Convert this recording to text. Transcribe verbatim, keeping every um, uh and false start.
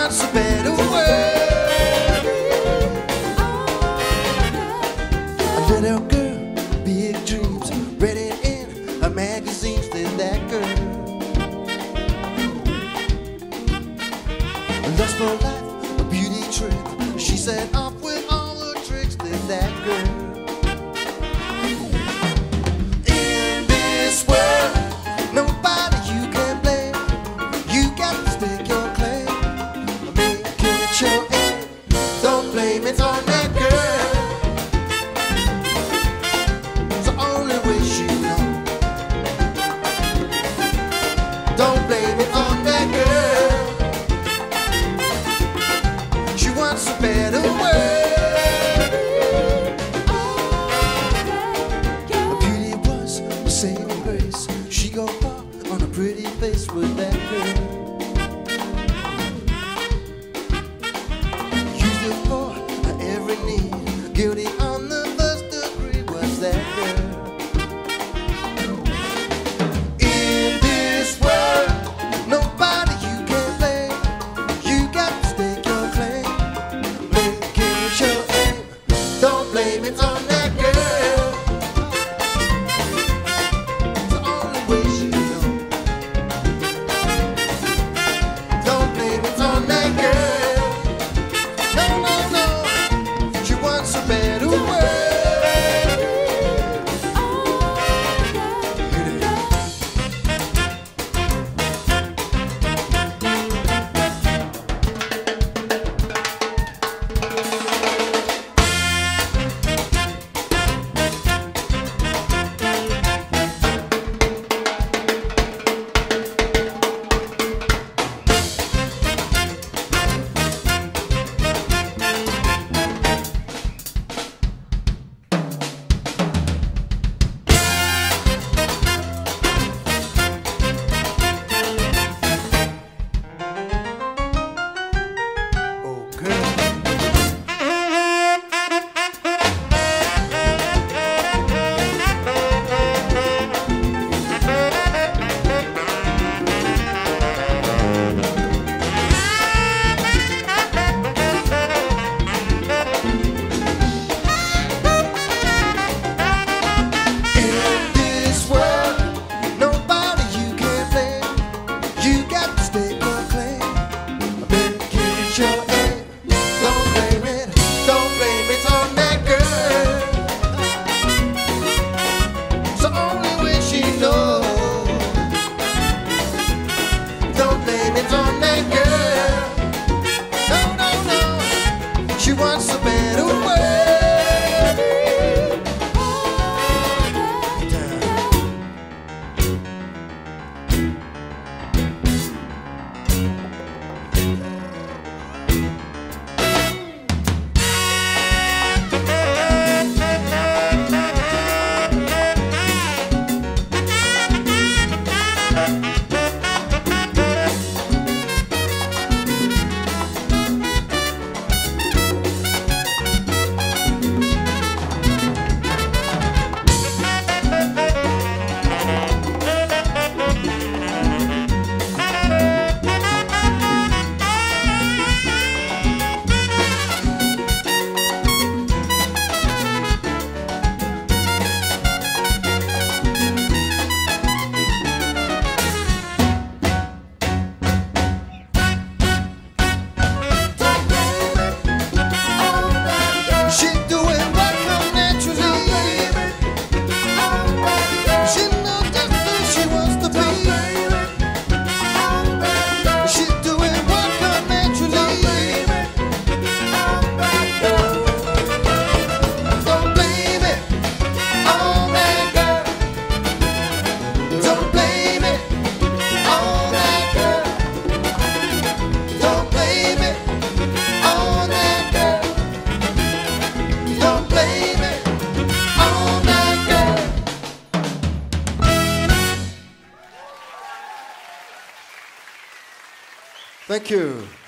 wants a better world. A little girl, big dreams, read it in her magazines. There's that girl, lust for life, a beauty trip. She set off with all her tricks. There's that girl. It's on that girl. It's the only wish you know. Don't blame it on that girl. She wants a better world. A beauty was the same grace. She go far on a pretty face with that girl. Guilty on the first degree was that girl. In this world, nobody you can blame. You got to stake your claim, make it your aim. Don't blame it on that girl. It's the only way she knows. Don't blame it on that girl. She wants a better world. Thank you.